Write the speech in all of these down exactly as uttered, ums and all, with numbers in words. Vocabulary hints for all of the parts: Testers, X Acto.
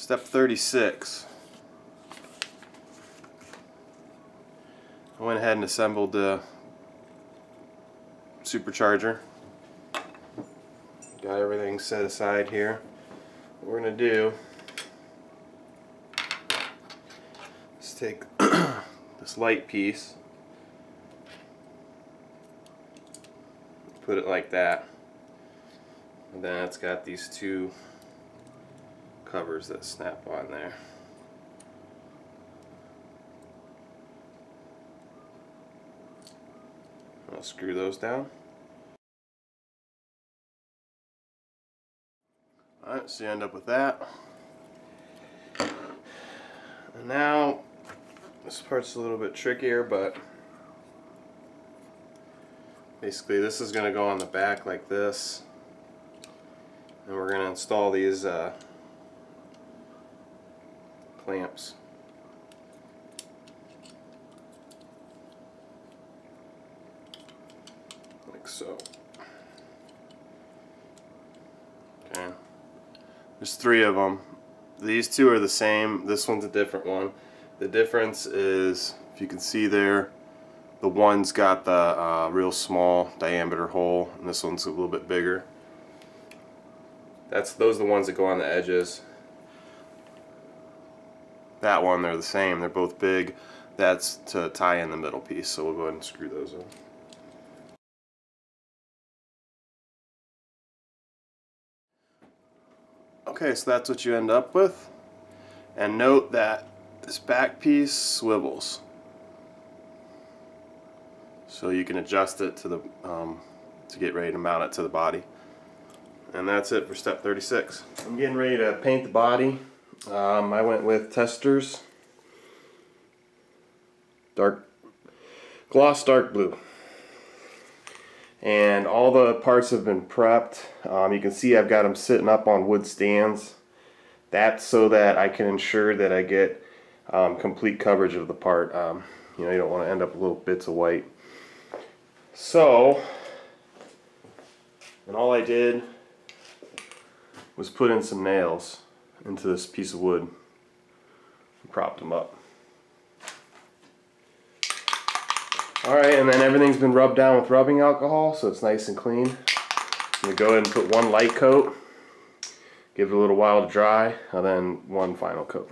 Step thirty-six. I went ahead and assembled the supercharger. Got everything set aside here. What we're going to do is take this light piece, put it like that, and then it's got these two covers that snap on there. I'll screw those down. Alright, so you end up with that. And now, this part's a little bit trickier, but basically this is going to go on the back like this. And we're going to install these uh, clamps. Like so. Okay. There's three of them. These two are the same. This one's a different one. The difference is, if you can see there, the one's got the uh, real small diameter hole, and this one's a little bit bigger. That's those are the ones that go on the edges. That one, they're the same. They're both big. That's to tie in the middle piece, so we'll go ahead and screw those in. Okay, so that's what you end up with, and note that this back piece swivels, so you can adjust it to the um, to get ready to mount it to the body. And that's it for step thirty-six. I'm getting ready to paint the body. Um, I went with Testers, dark gloss, dark blue, and all the parts have been prepped. Um, you can see I've got them sitting up on wood stands. That's so that I can ensure that I get um, complete coverage of the part. Um, you know, you don't want to end up with little bits of white. So, and all I did was put in some nails into this piece of wood and propped them up. Alright, and then everything's been rubbed down with rubbing alcohol, so it's nice and clean. I'm going to go ahead and put one light coat, give it a little while to dry, and then one final coat.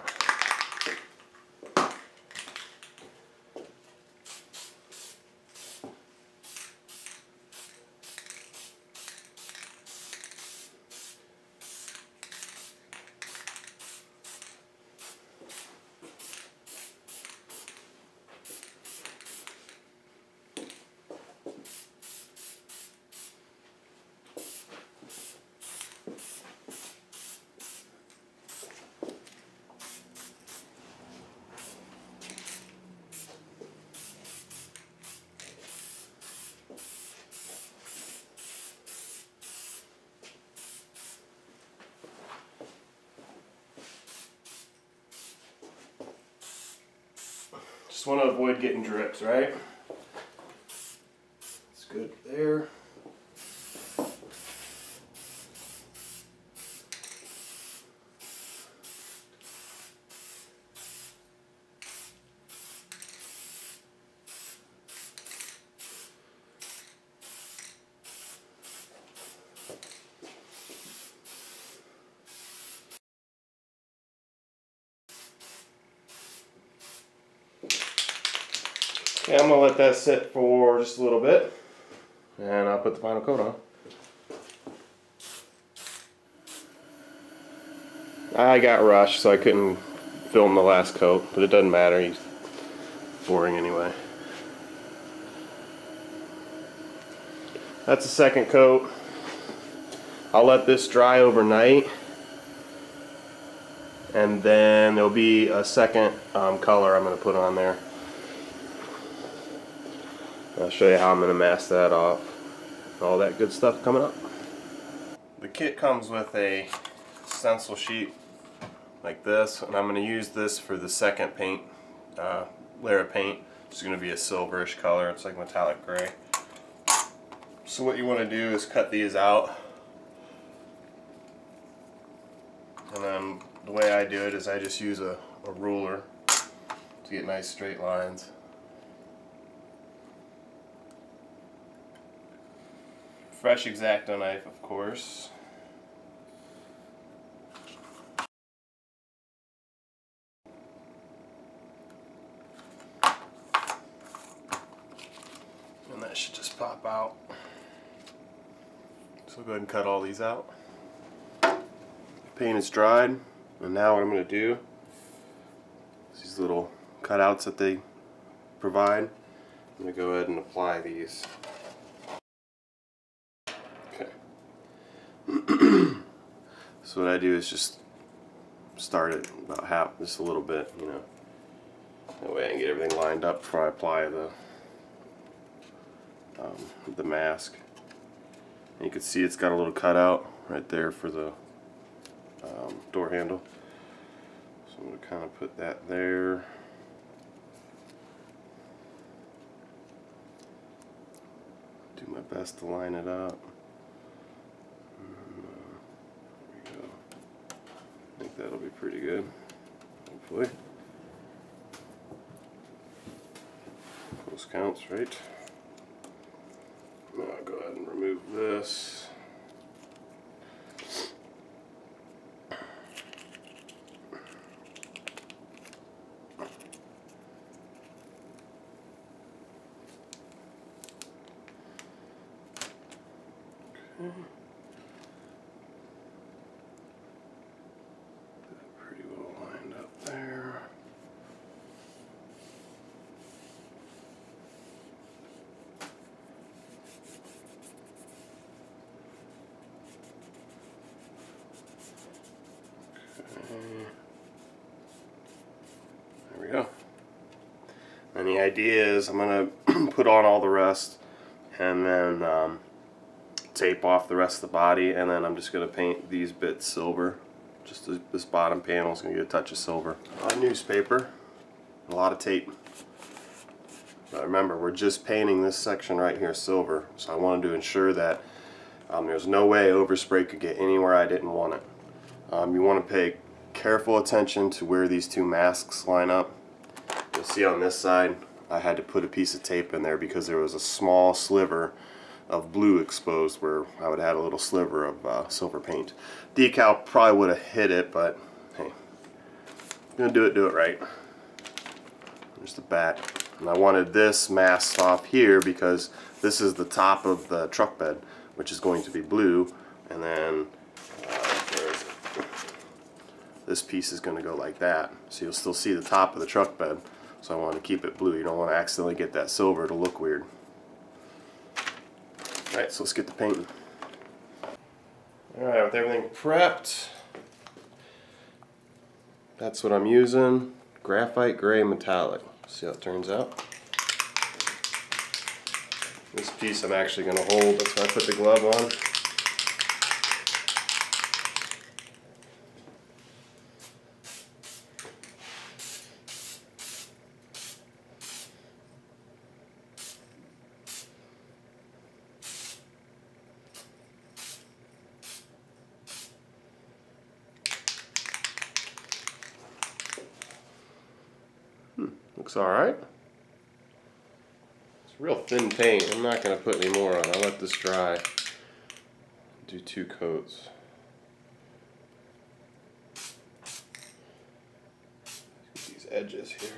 Just want to avoid getting drips, right? It's good there. Okay, I'm going to let that sit for just a little bit, and I'll put the final coat on. I got rushed, so I couldn't film the last coat, but it doesn't matter. He's boring anyway. That's the second coat. I'll let this dry overnight, and then there'll be a second um, color I'm going to put on there. I'll show you how I'm going to mask that off. All that good stuff coming up. The kit comes with a stencil sheet like this, and I'm going to use this for the second paint, uh, layer of paint. It's going to be a silverish color. It's like metallic gray. So what you want to do is cut these out, and then the way I do it is I just use a, a ruler to get nice straight lines. Fresh X Acto knife, of course. And that should just pop out. So we'll go ahead and cut all these out. The paint is dried, and now what I'm going to do is these little cutouts that they provide, I'm going to go ahead and apply these. So what I do is just start it about half, just a little bit, you know. That way I can get everything lined up before I apply the um, the mask. And you can see it's got a little cutout right there for the um, door handle. So I'm going to kind of put that there. Do my best to line it up. That'll be pretty good, hopefully. Close counts, right? Now I'll go ahead and remove this. Okay. There we go. And the idea is I'm going to put on all the rest and then um, tape off the rest of the body, and then I'm just going to paint these bits silver. Just this, this bottom panel is going to get a touch of silver. A lot of newspaper, a lot of tape. But remember, we're just painting this section right here silver, so I wanted to ensure that um, there's no way overspray could get anywhere I didn't want it. Um, you want to pay careful attention to where these two masks line up. You'll see on this side I had to put a piece of tape in there because there was a small sliver of blue exposed where I would add a little sliver of uh, silver paint. Decal probably would have hit it, but hey, I'm going to do it, do it right. There's the back. And I wanted this mask off here because this is the top of the truck bed, which is going to be blue, and then this piece is going to go like that, so you'll still see the top of the truck bed. So I want to keep it blue. You don't want to accidentally get that silver to look weird. Alright, so let's get the painting. Alright, with everything prepped, that's what I'm using. Graphite gray metallic. See how it turns out. This piece I'm actually going to hold. That's why I put the glove on. Looks alright. It's real thin paint. I'm not going to put any more on. I'll let this dry. Do two coats. Get these edges here.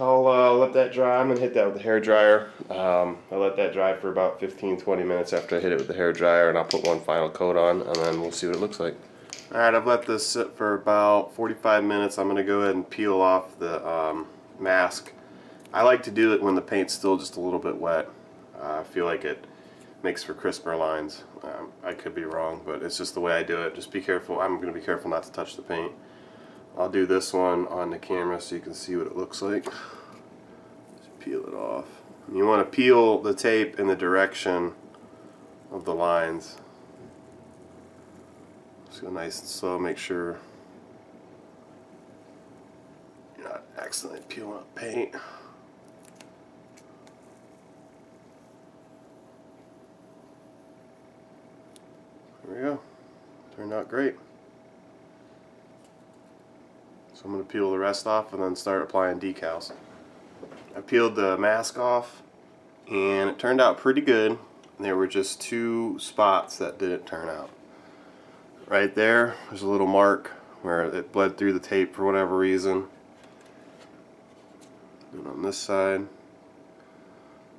I'll uh, let that dry. I'm going to hit that with the hair dryer. Um, I'll let that dry for about fifteen to twenty minutes after I hit it with the hair dryer, and I'll put one final coat on, and then we'll see what it looks like. Alright, I've let this sit for about forty-five minutes. I'm going to go ahead and peel off the um, mask. I like to do it when the paint's still just a little bit wet. Uh, I feel like it makes for crisper lines. Um, I could be wrong, but it's just the way I do it. Just be careful. I'm going to be careful not to touch the paint. I'll do this one on the camera so you can see what it looks like. Just peel it off. And you want to peel the tape in the direction of the lines. Just go nice and slow, make sure you're not accidentally peeling up paint. not great. So I'm going to peel the rest off and then start applying decals. I peeled the mask off and it turned out pretty good. There were just two spots that didn't turn out. Right there, there's a little mark where it bled through the tape for whatever reason. And on this side,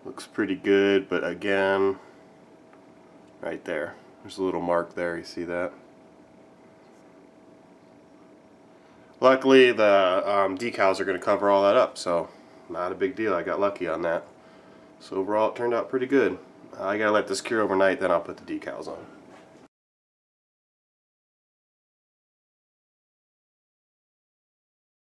looks pretty good, but again, right there, there's a little mark there, you see that? Luckily, the um, decals are going to cover all that up, so not a big deal. I got lucky on that. So overall, it turned out pretty good. I gotta let this cure overnight, then I'll put the decals on.